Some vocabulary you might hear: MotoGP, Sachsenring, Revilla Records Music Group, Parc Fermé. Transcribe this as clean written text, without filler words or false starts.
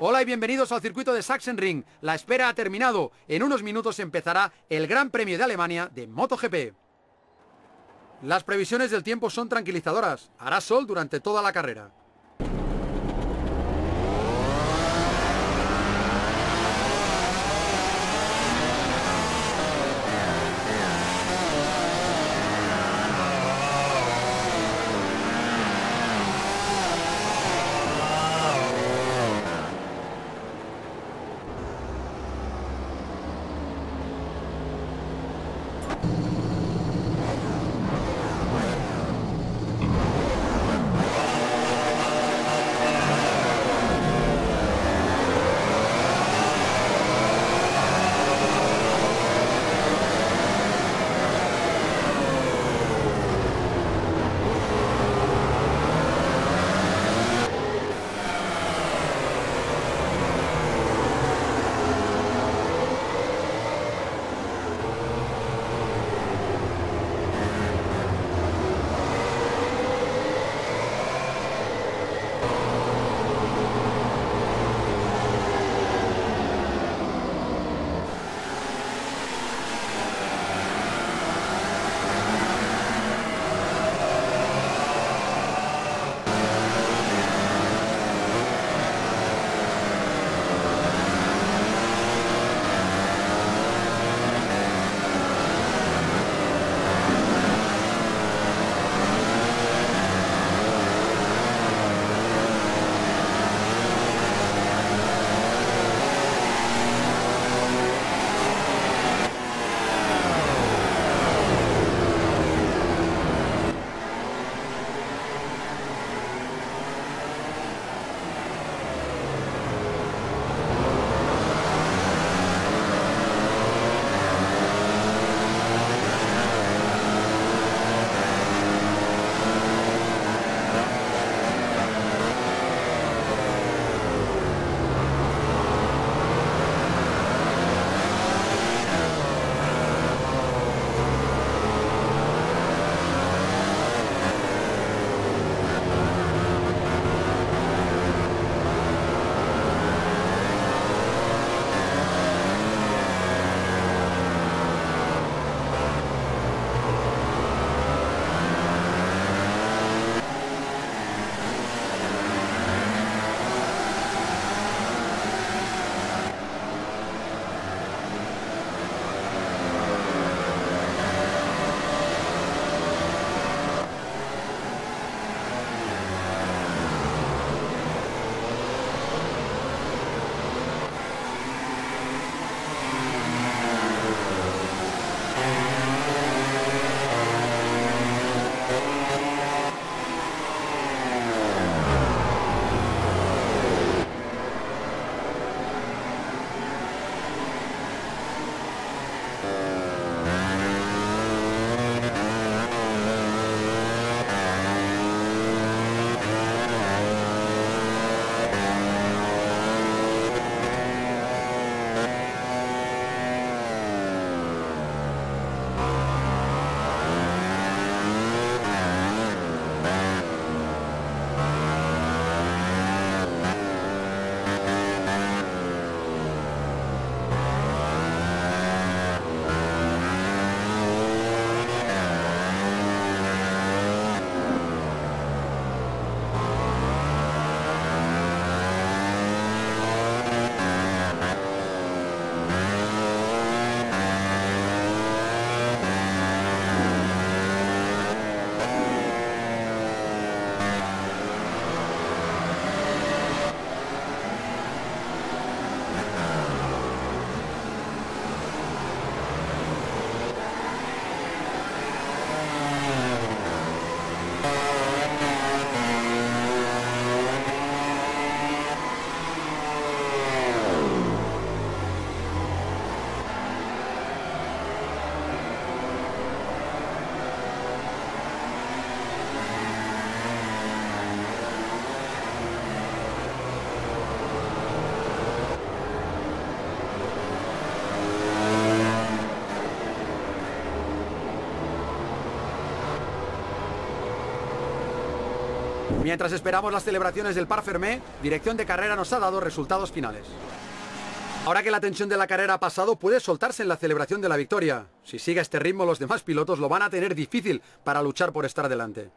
Hola y bienvenidos al circuito de Sachsenring. La espera ha terminado. En unos minutos empezará el Gran Premio de Alemania de MotoGP. Las previsiones del tiempo son tranquilizadoras. Hará sol durante toda la carrera. Mientras esperamos las celebraciones del Parc Fermé, dirección de carrera nos ha dado resultados finales. Ahora que la tensión de la carrera ha pasado, puede soltarse en la celebración de la victoria. Si sigue a este ritmo, los demás pilotos lo van a tener difícil para luchar por estar delante.